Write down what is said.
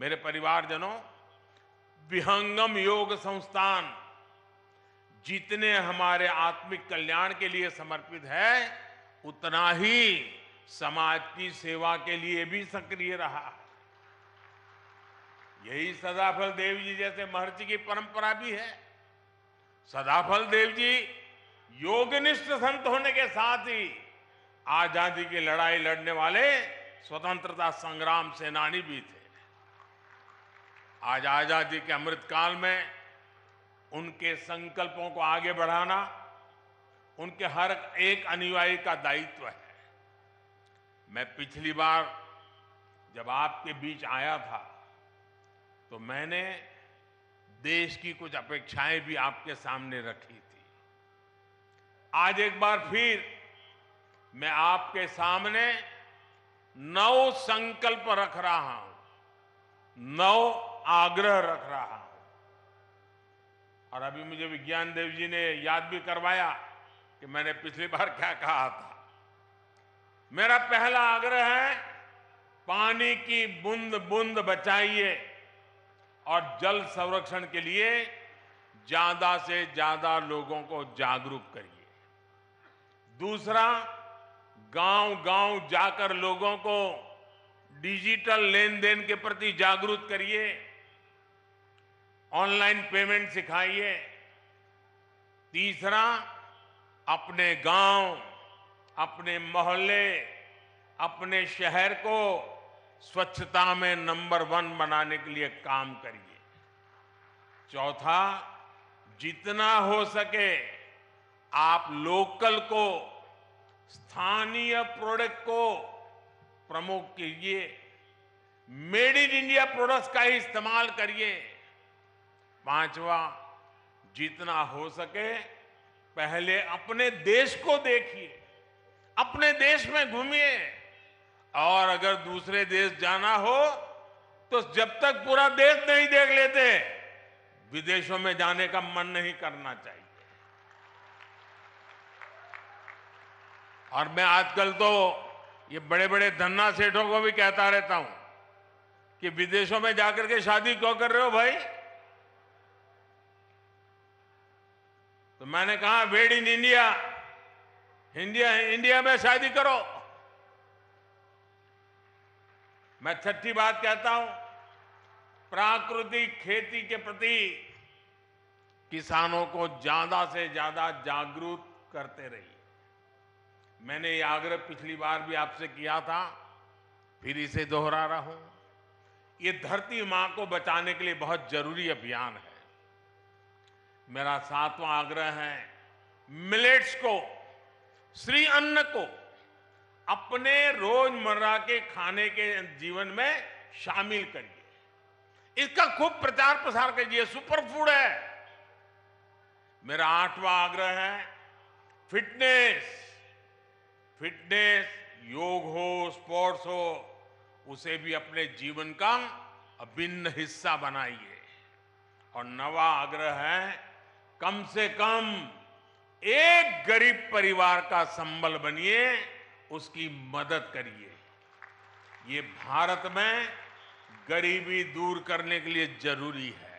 मेरे परिवारजनों, विहंगम योग संस्थान जितने हमारे आत्मिक कल्याण के लिए समर्पित है, उतना ही समाज की सेवा के लिए भी सक्रिय रहा है। यही सदाफल देव जी जैसे महर्षि की परंपरा भी है। सदाफल देव जी योगनिष्ठ संत होने के साथ ही आजादी की लड़ाई लड़ने वाले स्वतंत्रता संग्राम सेनानी भी थे। आज आजादी के अमृतकाल में उनके संकल्पों को आगे बढ़ाना उनके हर एक अनुयायी का दायित्व है। मैं पिछली बार जब आपके बीच आया था तो मैंने देश की कुछ अपेक्षाएं भी आपके सामने रखी थी। आज एक बार फिर मैं आपके सामने नौ संकल्प रख रहा हूं, नौ आग्रह रख रहा हूं। और अभी मुझे विज्ञान देव जी ने याद भी करवाया कि मैंने पिछली बार क्या कहा था। मेरा पहला आग्रह है, पानी की बूंद बूंद बचाइए और जल संरक्षण के लिए ज्यादा से ज्यादा लोगों को जागरूक करिए। दूसरा, गांव-गांव जाकर लोगों को डिजिटल लेन देन के प्रति जागरूक करिए, ऑनलाइन पेमेंट सिखाइए। तीसरा, अपने गांव, अपने मोहल्ले, अपने शहर को स्वच्छता में नंबर 1 बनाने के लिए काम करिए। चौथा, जितना हो सके आप लोकल को, स्थानीय प्रोडक्ट को प्रमोट कीजिए, मेड इन इंडिया प्रोडक्ट्स का ही इस्तेमाल करिए। पांचवा, जितना हो सके पहले अपने देश को देखिए, अपने देश में घूमिए, और अगर दूसरे देश जाना हो तो जब तक पूरा देश नहीं देख लेते विदेशों में जाने का मन नहीं करना चाहिए। और मैं आजकल तो ये बड़े बड़े धन्ना सेठों को भी कहता रहता हूं कि विदेशों में जाकर के शादी क्यों कर रहे हो भाई? तो मैंने कहा मेड इन इंडिया, इंडिया में शादी करो। मैं छठी बात कहता हूं, प्राकृतिक खेती के प्रति किसानों को ज्यादा से ज्यादा जागरूक करते रहिए। मैंने ये आग्रह पिछली बार भी आपसे किया था, फिर इसे दोहरा रहा हूं। ये धरती मां को बचाने के लिए बहुत जरूरी अभियान है। मेरा 7वां आग्रह है, मिलेट्स को, श्री अन्न को अपने रोजमर्रा के खाने के जीवन में शामिल करिए, इसका खूब प्रचार प्रसार करिए, सुपर फूड है। मेरा 8वां आग्रह है, फिटनेस योग हो, स्पोर्ट्स हो, उसे भी अपने जीवन का अभिन्न हिस्सा बनाइए। और 9वां आग्रह है, कम से कम एक गरीब परिवार का संबल बनिए, उसकी मदद करिए। ये भारत में गरीबी दूर करने के लिए जरूरी है।